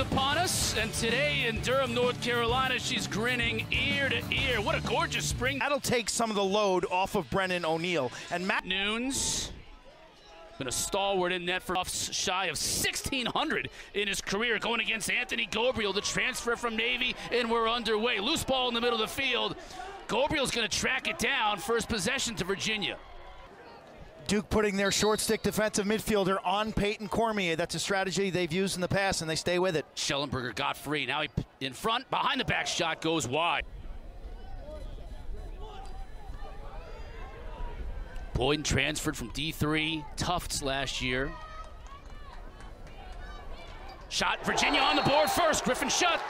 upon us, and today in Durham, North Carolina, she's grinning ear to ear. What a gorgeous spring. That'll take some of the load off of Brennan O'Neill. And Matt Nunes, been a stalwart in net for shy of 1,600 in his career, going against Anthony Ghobriel, the transfer from Navy, and we're underway. Loose ball in the middle of the field. Ghobriel's gonna track it down, first possession to Virginia. Duke putting their short stick defensive midfielder on Peyton Cormier. That's a strategy they've used in the past, and they stay with it. Shellenberger got free. Now he in front, behind the back shot goes wide. Boyden transferred from D3, Tufts last year. Shot, Virginia on the board first, Griffin shot.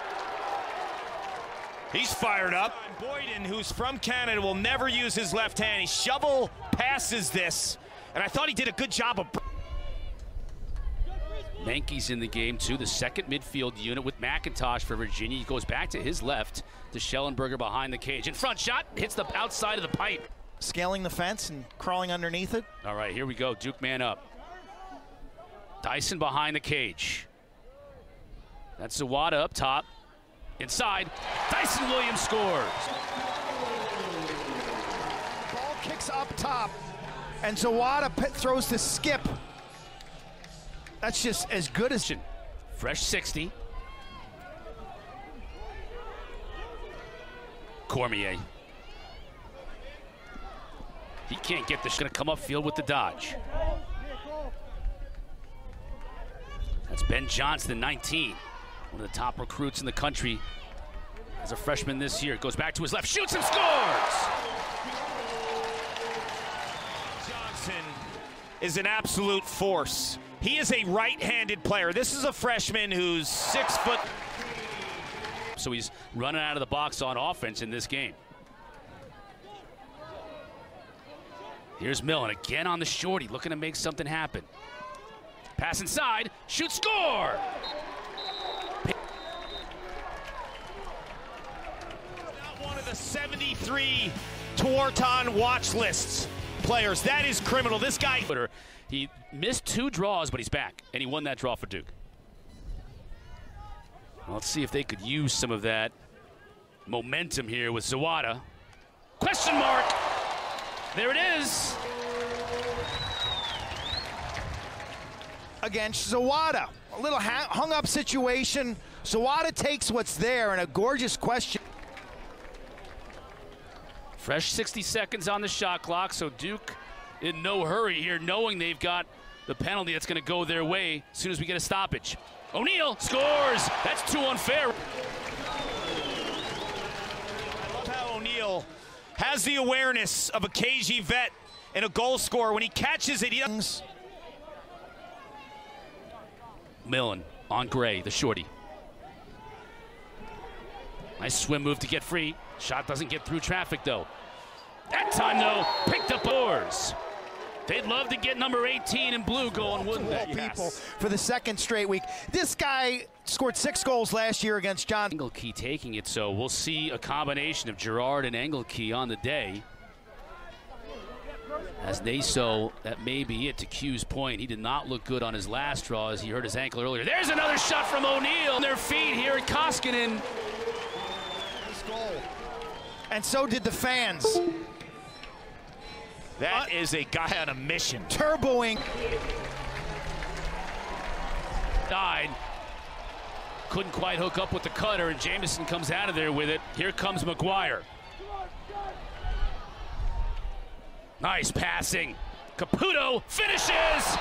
He's fired up. Boyden, who's from Canada, will never use his left hand. He shovel passes this. And I thought he did a good job of... Menke's in the game, too. The second midfield unit with McIntosh for Virginia. He goes back to his left to Shellenberger behind the cage. In front shot, hits the outside of the pipe. Scaling the fence and crawling underneath it. All right, here we go. Duke man up. Dyson behind the cage. That's Zawada up top. Inside, Dyson Williams scores. Ball kicks up top. And Zawada throws the skip. That's just as good as... Fresh 60. Cormier. He can't get this. Gonna come upfield with the dodge. That's Ben Johnson, 19. One of the top recruits in the country as a freshman this year. Goes back to his left, shoots and scores! Johnston is an absolute force. He is a right-handed player. This is a freshman who's 6 foot. So he's running out of the box on offense in this game. Here's Millen again on the shorty, looking to make something happen. Pass inside, shoot, score! The 73 Tuarton watch lists players. That is criminal. This guy. He missed 2 draws, but he's back, and he won that draw for Duke. Well, let's see if they could use some of that momentum here with Zawada. Question mark. There it is. Against Zawada. A little hung up situation. Zawada takes what's there, and a gorgeous question. Fresh 60 seconds on the shot clock, so Duke in no hurry here, knowing they've got the penalty that's going to go their way as soon as we get a stoppage. O'Neill scores! That's too unfair. I love how O'Neill has the awareness of a KG vet and a goal scorer. When he catches it, he... Millen on Gray, the shorty. Nice swim move to get free. Shot doesn't get through traffic, though. That time, though, picked up oars. They'd love to get number 18 in blue going, wouldn't they? People for the second straight week. This guy scored 6 goals last year against Johnston. Engelke taking it, so we'll see a combination of Gerard and Engelke on the day. As they so, that may be it to Q's point. He did not look good on his last draw as he hurt his ankle earlier. There's another shot from O'Neill on their feet here at Koskinen. And so did the fans. That is a guy on a mission. Turboing. Died. Couldn't quite hook up with the cutter, and Jamison comes out of there with it. Here comes McGuire. Nice passing. Caputo finishes.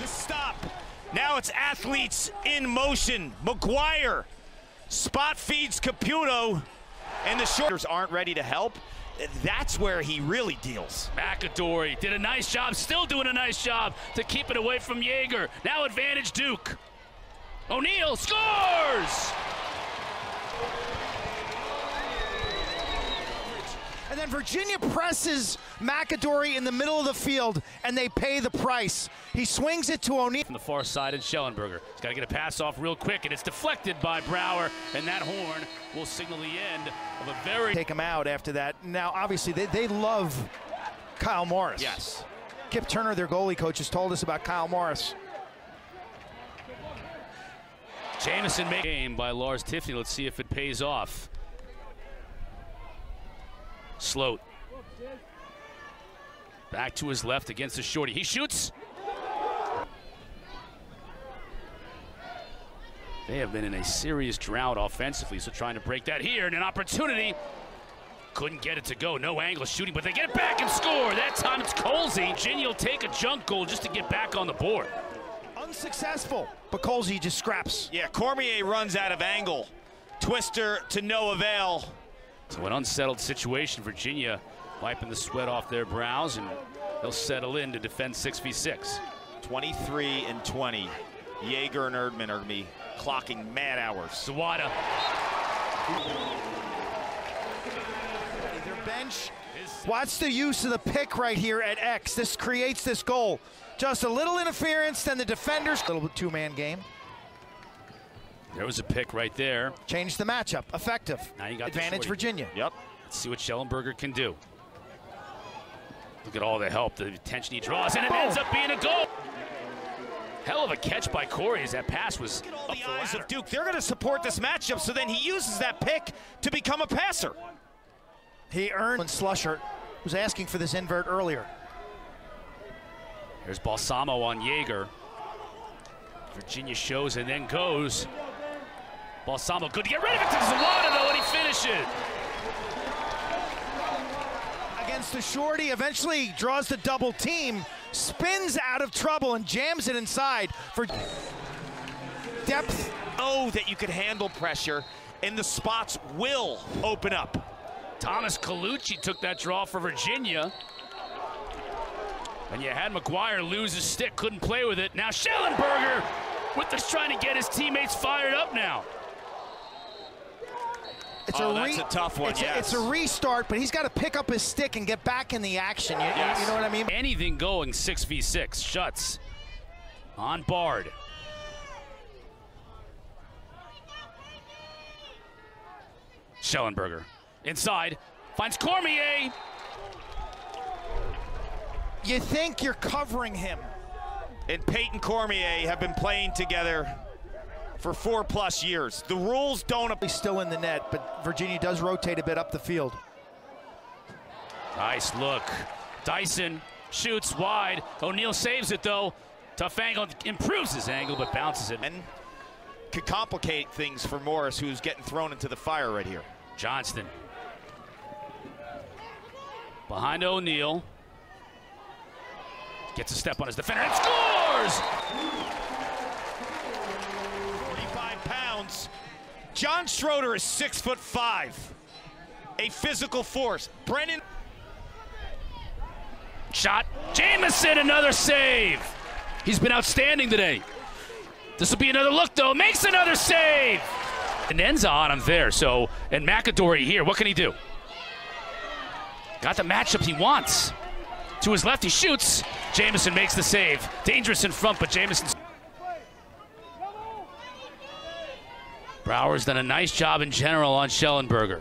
The stop. Now it's athletes in motion. McGuire spot feeds Caputo, and the shoulders aren't ready to help. That's where he really deals. McAdory did a nice job, still doing a nice job to keep it away from Jaeger. Now advantage Duke. O'Neill scores! And then Virginia presses McAdory in the middle of the field, and they pay the price. He swings it to O'Neill. From the far side in Shellenberger. He's got to get a pass off real quick, and it's deflected by Brouwer, and that horn will signal the end of a very... Take him out after that. Now, obviously, they love Kyle Morris. Yes. Kip Turner, their goalie coach, has told us about Kyle Morris. Jamison made game by Lars Tiffany. Let's see if it pays off. Sloat. Back to his left against the shorty. He shoots. They have been in a serious drought offensively, so trying to break that here, and an opportunity. Couldn't get it to go. No angle shooting, but they get it back and score. That time it's Colsey. Virginia will take a jump goal just to get back on the board. Unsuccessful, but Colsey just scraps. Yeah, Cormier runs out of angle. Twister to no avail. So an unsettled situation. Virginia wiping the sweat off their brows, and they'll settle in to defend 6v6. 23 and 20. Jaeger and Erdman are going to be clocking mad hours. Zawada. Their bench. Watch the use of the pick right here at X. This creates this goal. Just a little interference, then the defenders. A little two-man game. There was a pick right there. Changed the matchup. Effective. Now you got advantage Virginia. Yep. Let's see what Shellenberger can do. Look at all the help, the attention he draws, and it ends up being a goal. Hell of a catch by Corey as that pass was up the ladder. Look at all the eyes of Duke. They're going to support this matchup, so then he uses that pick to become a passer. He earned when Slusher was asking for this invert earlier. There's Balsamo on Jaeger. Virginia shows and then goes. Balsamo good to get rid of it to Zawada though, and he finishes. Against the shorty, eventually draws the double team, spins out of trouble and jams it inside for depth. Oh, that you could handle pressure, and the spots will open up. Thomas Colucci took that draw for Virginia. And you had McGuire lose his stick, couldn't play with it. Now Shellenberger with this, trying to get his teammates fired up now. It's that's a tough one, it's a restart, but he's got to pick up his stick and get back in the action. You know what I mean? Anything going 6v6. Shuts on Bard. Shellenberger. Inside, finds Cormier. You think you're covering him. And Peyton Cormier have been playing together for 4+ years. The rules don't apply. Still in the net, but Virginia does rotate a bit up the field. Nice look. Dyson shoots wide. O'Neill saves it though. Tough angle, improves his angle, but bounces it. And could complicate things for Morris, who's getting thrown into the fire right here. Johnston. Behind O'Neill. Gets a step on his defender and scores! 45 pounds. John Schroeder is 6'5". A physical force. Brennan. Shot. Jamison, another save. He's been outstanding today. This will be another look though. Makes another save. And Enza on him there, so, and McAdory here, what can he do? Got the matchup he wants. To his left, he shoots. Jamison makes the save. Dangerous in front, but Jamison. Brouwer's done a nice job in general on Shellenberger.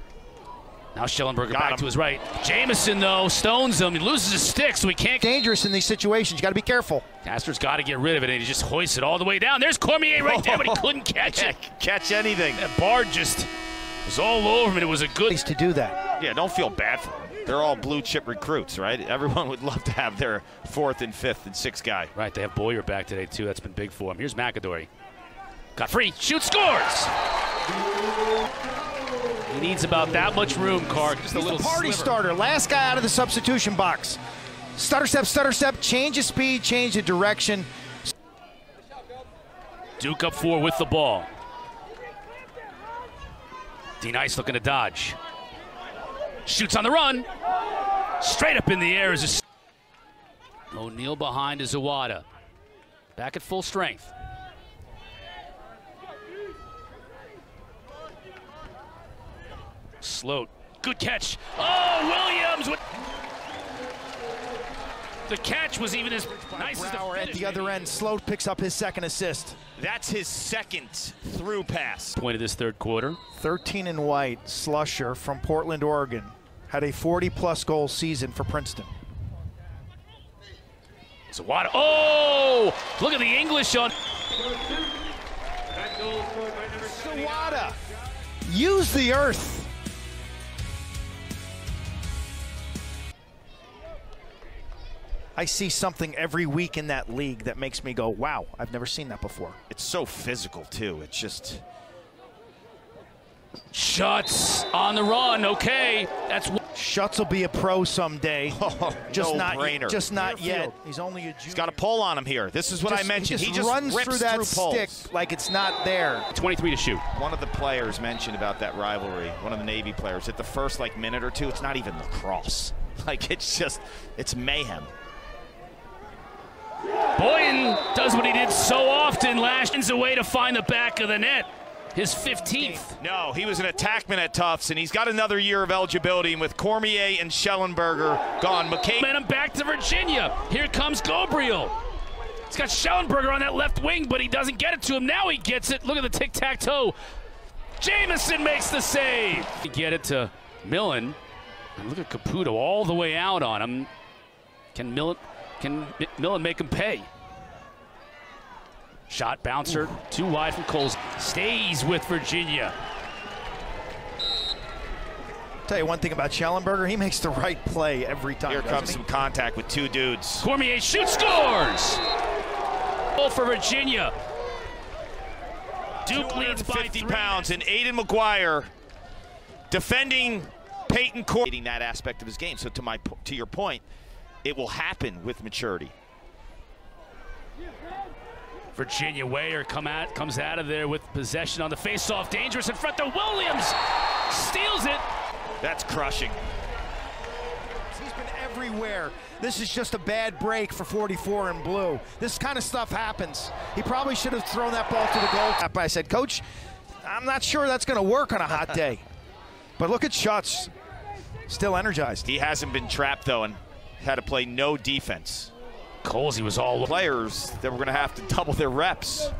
Now Shellenberger back to his right. Jamison, though, stones him. He loses his stick, so he can't. Dangerous in these situations. You got to be careful. Castor's got to get rid of it, and he just hoists it all the way down. There's Cormier right there, but he couldn't catch it. Catch anything. That Bard just was all over him, and it was a good place to do that. Yeah, don't feel bad for him. They're all blue-chip recruits, right? Everyone would love to have their 4th and 5th and 6th guy. Right, they have Boyer back today, too. That's been big for him. Here's McAdory. Got free, shoots, scores! He needs about that much room, Kark. Just a little party starter, last guy out of the substitution box. Stutter step, change of speed, change of direction. Duke up 4 with the ball. D-Nice looking to dodge. Shoots on the run. Straight up in the air is a... O'Neill behind is Zawada. Back at full strength. Sloat. Good catch. Oh, Williams with... The catch was even as nice as the finish. At the other end, Sloat picks up his second assist. That's his second through pass. Point of this third quarter. 13 and white, Slusher from Portland, Oregon. Had a 40+ goal season for Princeton. Zawada, oh! Look at the English on... Zawada, use the earth. I see something every week in that league that makes me go, wow, I've never seen that before. It's so physical, too. It's just... Shuts on the run, okay. That's Shuts will be a pro someday. Oh, just no not brainer. Just not yet. He's only a junior. He's got a pole on him here. This is what I mentioned. He just runs through that stick like it's not there. 23 to shoot. One of the players mentioned about that rivalry, one of the Navy players, at the first like minute or two, it's not even lacrosse. Like it's just, it's mayhem. Boyden does what he did so often, lashes away to find the back of the net. His 15th. No, he was an attackman at Tufts, and he's got another year of eligibility. And with Cormier and Shellenberger gone, McCabe. Momentum back to Virginia. Here comes Ghobriel. He's got Shellenberger on that left wing, but he doesn't get it to him. Now he gets it. Look at the tic-tac-toe. Jamison makes the save. Get it to Millen. And look at Caputo all the way out on him. Can Millen make him pay? Shot bouncer, too wide from Colsey. Stays with Virginia. Tell you one thing about Shellenberger, he makes the right play every time. Here comes some contact with two dudes. Cormier shoots, scores! Goal for Virginia. Duke leads by 50 pounds, and Aiden McGuire defending Peyton Cormier. Getting that aspect of his game. So to your point, it will happen with maturity. Virginia Weyer comes out of there with possession on the faceoff. Dangerous in front to Williams. Steals it. That's crushing. He's been everywhere. This is just a bad break for 44 in blue. This kind of stuff happens. He probably should have thrown that ball to the goal. I said, Coach, I'm not sure that's going to work on a hot day. But look at Shuts. Still energized. He hasn't been trapped, though, and had to play no defense. Colsey was all players that were going to have to double their reps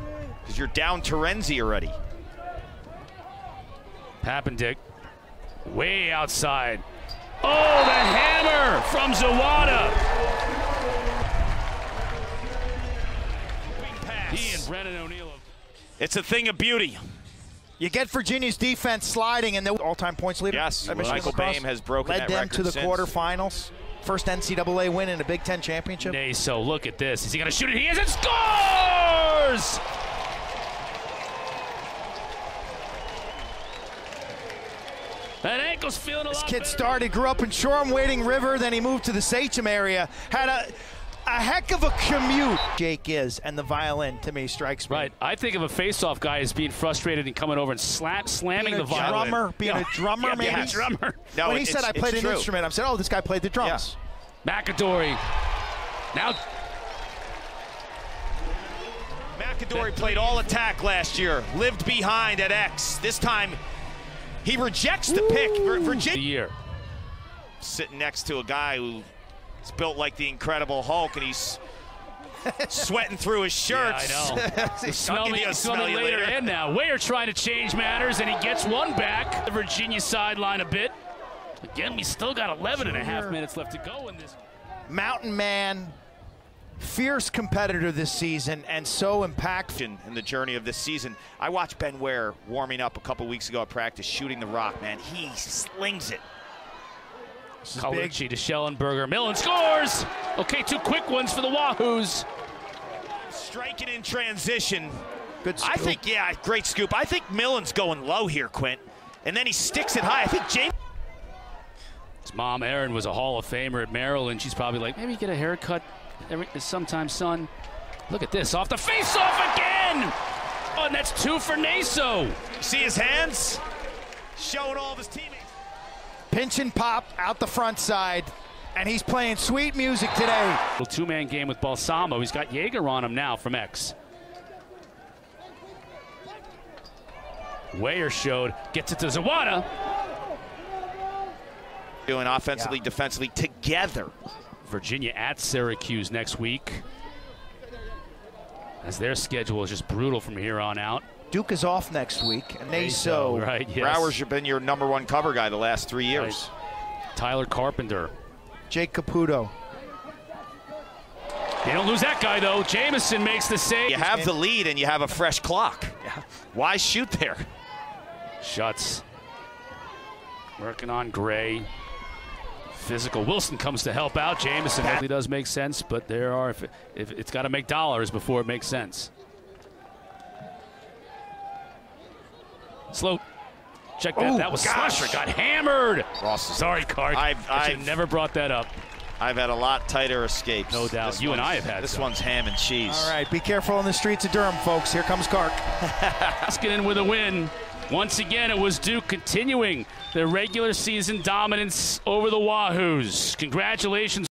because you're down Terenzi already. Pappendick way outside. Oh, the hammer from Zawada. He and Brennan O'Neill. It's a thing of beauty. You get Virginia's defense sliding, and the all-time points leader. Yes, Michael Boehm has broken that record led them to the quarterfinals. First NCAA win in a Big Ten championship. So look at this. Is he going to shoot it? He is. It scores! That ankle's feeling a lot better. This kid started, grew up in Shoreham, Wading River, then he moved to the Sachem area. Had a heck of a commute. Jake is, and the violin, to me, strikes me. Right. I think of a face-off guy as being frustrated and coming over and slamming the violin. Being a drummer, maybe? Yeah, drummer. No, when he said I played an instrument, I said, oh, this guy played the drums. Yeah. McAdory. Now. McAdory played all attack last year. Lived behind at X. This time, he rejects the pick. Virginia. Sitting next to a guy who... It's built like the Incredible Hulk, and he's sweating through his shirts. Yeah, I know. Smell me later and now. Weyer trying to change matters, and he gets one back. The Virginia sideline a bit. Again, we still got 11.5 minutes left to go in this. Mountain man, fierce competitor this season, and so impactful in the journey of this season. I watched Ben Weyer warming up a couple weeks ago at practice, shooting the rock, man. He slings it. Colucci to Shellenberger. Millen scores! Okay, two quick ones for the Wahoos. Striking in transition. Good scoop. I think, yeah, great scoop. I think Millen's going low here, Quint. And then he sticks it high. I think James. His mom, Erin, was a Hall of Famer at Maryland. She's probably like, maybe get a haircut sometime, son. Look at this. Off the face-off again! Oh, and that's two for Naso. See his hands? Showing all of his teammates. Pinch and pop out the front side, and he's playing sweet music today. Little two-man game with Balsamo. He's got Jaeger on him now from X. Weyer showed, gets it to Zawada. Doing offensively, defensively together. Virginia at Syracuse next week, as their schedule is just brutal from here on out. Duke is off next week, and Naso. Right, yes. Brouwer's been your number one cover guy the last 3 years. Right. Tyler Carpenter. Jake Caputo. You don't lose that guy, though. Jamison makes the save. You have the lead, and you have a fresh clock. Yeah. Why shoot there? Shuts. Working on Gray. Physical. Wilson comes to help out. Jamison really does make sense, but there are if it's got to make dollars before it makes sense. Sloat. Check that. Ooh, that was Slusher. Got hammered. Sorry, Kark. I should have never brought that up. I've had a lot tighter escapes. No doubt. This you and I have had. This some. One's ham and cheese. All right, be careful on the streets of Durham, folks. Here comes Kark. Let's get in with a win. Once again, it was Duke continuing their regular season dominance over the Wahoos. Congratulations.